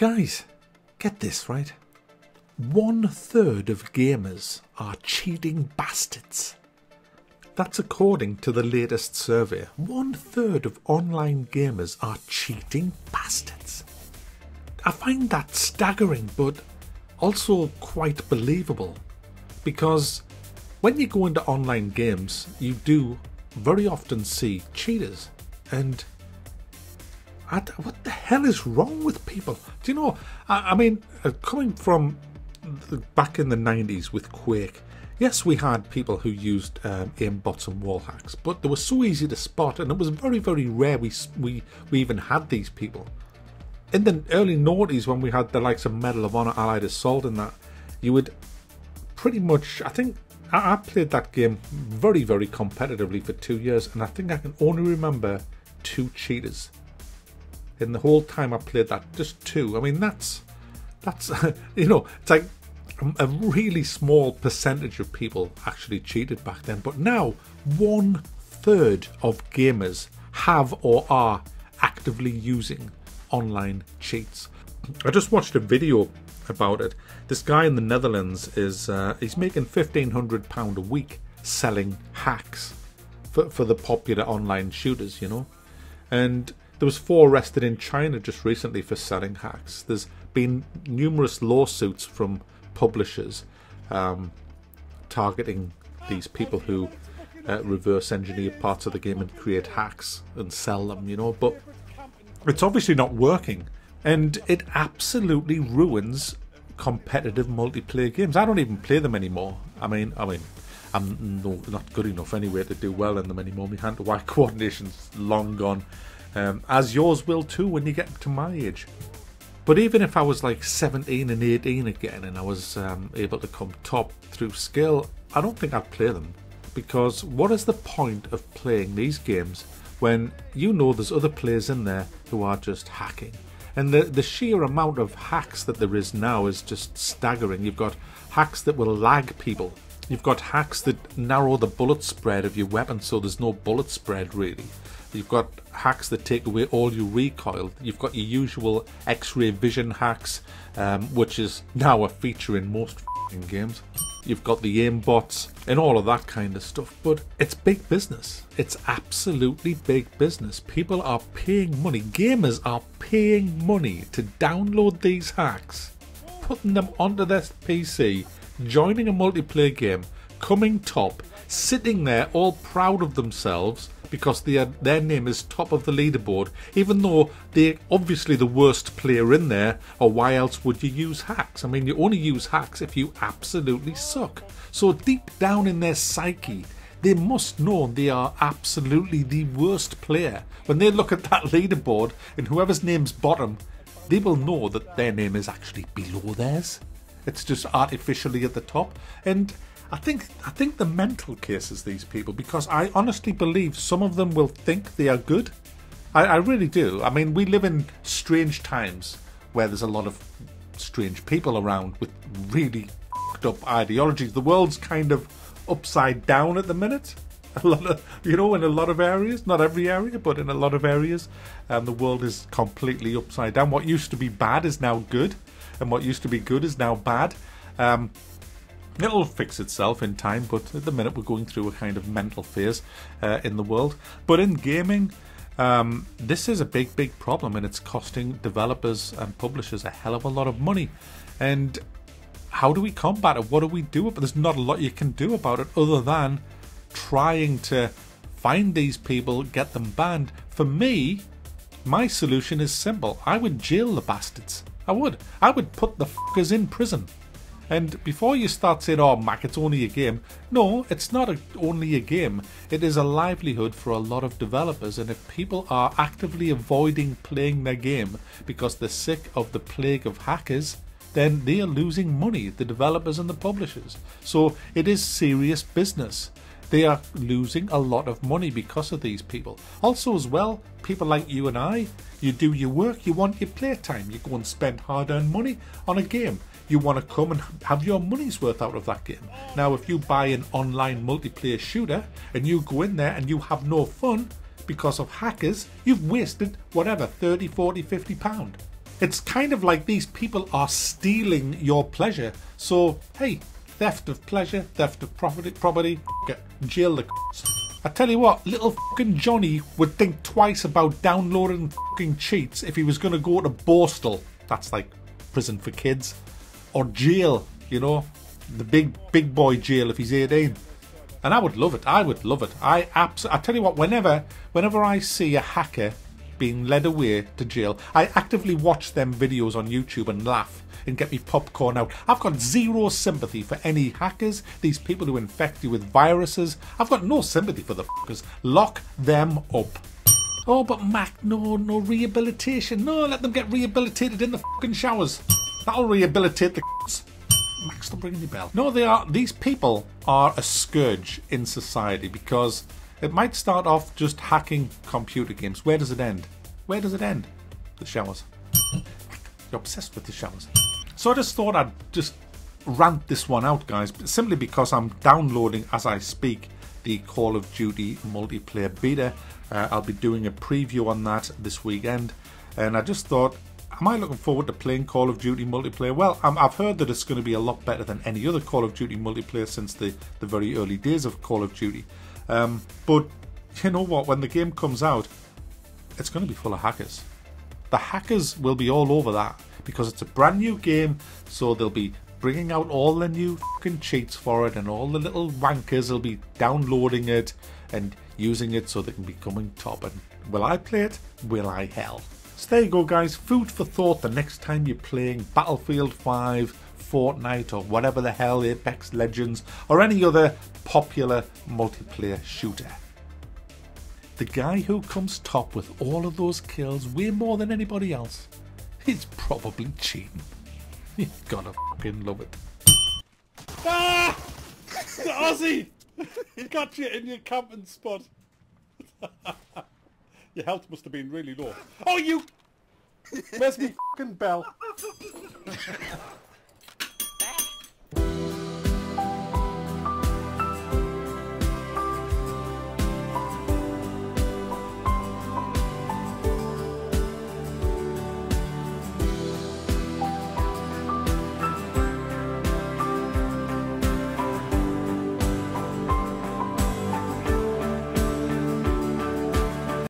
Guys, get this right. 1/3 of gamers are cheating bastards. That's according to the latest survey. 1/3 of online gamers are cheating bastards. I find that staggering, but also quite believable, because when you go into online games, you do very often see cheaters, and what the hell is wrong with people? Do you know, I mean, coming from back in the 90s with Quake, yes, we had people who used aimbots and wall hacks, but they were so easy to spot, and it was very, very rare we even had these people. In the early noughties, when we had the likes of Medal of Honor, Allied Assault and that, you would pretty much, I think, I played that game very, very competitively for 2 years, and I think I can only remember 2 cheaters. In the whole time I played that, just 2. I mean, that's you know, it's like a really small percentage of people actually cheated back then. But now, 1/3 of gamers have or are actively using online cheats. I just watched a video about it. This guy in the Netherlands is he's making £1,500 a week selling hacks for the popular online shooters, you know. And there was 4 arrested in China just recently for selling hacks. There's been numerous lawsuits from publishers targeting these people who reverse engineer parts of the game and create hacks and sell them, you know. But it's obviously not working, and it absolutely ruins competitive multiplayer games. I don't even play them anymore. I mean, I'm not good enough anyway to do well in them anymore. My hand-to-eye coordination's long gone, as yours will too when you get to my age. But even if I was like 17 and 18 again, and I was able to come top through skill, I don't think I'd play them, because what is the point of playing these games when you know there's other players in there who are just hacking? And the sheer amount of hacks that there is now is just staggering. You've got hacks that will lag people. You've got hacks that narrow the bullet spread of your weapon so there's no bullet spread really. You've got hacks that take away all your recoil. You've got your usual X-ray vision hacks, which is now a feature in most f***ing games. You've got the aimbots and all of that kind of stuff. But it's big business. It's absolutely big business. People are paying money. Gamers are paying money to download these hacks, putting them onto their PC, joining a multiplayer game, coming top, sitting there all proud of themselves because their name is top of the leaderboard, even though they're obviously the worst player in there, or why else would you use hacks? I mean, you only use hacks if you absolutely suck. So deep down in their psyche, they must know they are absolutely the worst player. When they look at that leaderboard and whoever's name's bottom, they will know that their name is actually below theirs. It's just artificially at the top. And I think the mental case is these people, because I honestly believe some of them will think they are good. I really do. I mean, we live in strange times where there's a lot of strange people around with really fucked up ideologies. The world's kind of upside down at the minute. A lot of, you know, in a lot of areas, not every area, but in a lot of areas, the world is completely upside down. What used to be bad is now good, and what used to be good is now bad. It'll fix itself in time, but at the minute we're going through a kind of mental phase in the world. But in gaming, this is a big, big problem, and it's costing developers and publishers a hell of a lot of money. And how do we combat it? What do we do? But there's not a lot you can do about it other than trying to find these people, get them banned. For me, my solution is simple. I would jail the bastards. I would put the fuckers in prison. And before you start saying, oh, Mac, it's only a game. No, it's not only a game. It is a livelihood for a lot of developers. And if people are actively avoiding playing their game because they're sick of the plague of hackers, then they are losing money, the developers and the publishers. So it is serious business. They are losing a lot of money because of these people. Also as well, people like you and I, you do your work, you want your playtime. You go and spend hard-earned money on a game. You want to come and have your money's worth out of that game. Now, if you buy an online multiplayer shooter and you go in there and you have no fun because of hackers, you've wasted whatever, £30, £40, £50. It's kind of like these people are stealing your pleasure. So, hey, theft of pleasure, theft of property, jail the c***s. I tell you what, little fucking Johnny would think twice about downloading fucking cheats if he was going to go to Borstal. That's like prison for kids. Or jail, you know, the big boy jail if he's 18. And I would love it. I would love it. I tell you what, whenever I see a hacker being led away to jail, I actively watch them videos on YouTube and laugh and get me popcorn out. I've got zero sympathy for any hackers, these people who infect you with viruses. I've got no sympathy for the fuckers. Lock them up. Oh, but Mac, no rehabilitation. No, let them get rehabilitated in the fucking showers. That'll rehabilitate the fuckers. Mac, stop ringing your bell. No, these people are a scourge in society because it might start off just hacking computer games. Where does it end? Where does it end? The showers. You're obsessed with the showers. So I just thought I'd just rant this one out, guys, simply because I'm downloading, as I speak, the Call of Duty multiplayer beta. I'll be doing a preview on that this weekend. And I just thought, am I looking forward to playing Call of Duty multiplayer? Well, I've heard that it's going to be a lot better than any other Call of Duty multiplayer since the very early days of Call of Duty. But you know what? When the game comes out, it's going to be full of hackers. The hackers will be all over that. Because it's a brand new game, so they'll be bringing out all the new fucking cheats for it, and all the little wankers will be downloading it and using it so they can be coming top. And will I play it? Will I hell? So there you go, guys. Food for thought the next time you're playing Battlefield 5, Fortnite, or whatever the hell, Apex Legends, or any other popular multiplayer shooter. The guy who comes top with all of those kills way more than anybody else, he's probably cheating. You've got to fucking love it. Ah! The Aussie! He got you in your camping spot. Your health must have been really low. Oh, you! Where's me fucking bell?